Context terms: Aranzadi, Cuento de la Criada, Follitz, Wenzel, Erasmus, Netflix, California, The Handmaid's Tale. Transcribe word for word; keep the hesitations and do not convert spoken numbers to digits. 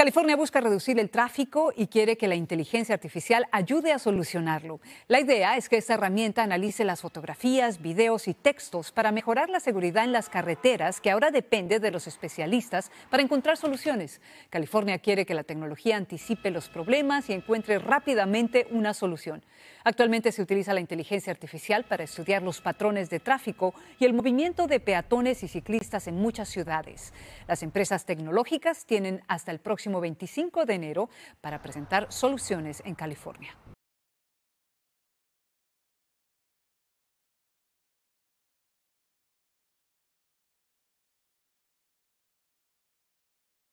California busca reducir el tráfico y quiere que la inteligencia artificial ayude a solucionarlo. La idea es que esta herramienta analice las fotografías, videos y textos para mejorar la seguridad en las carreteras, que ahora depende de los especialistas para encontrar soluciones. California quiere que la tecnología anticipe los problemas y encuentre rápidamente una solución. Actualmente se utiliza la inteligencia artificial para estudiar los patrones de tráfico y el movimiento de peatones y ciclistas en muchas ciudades. Las empresas tecnológicas tienen hasta el próximo veinticinco de enero para presentar soluciones en California.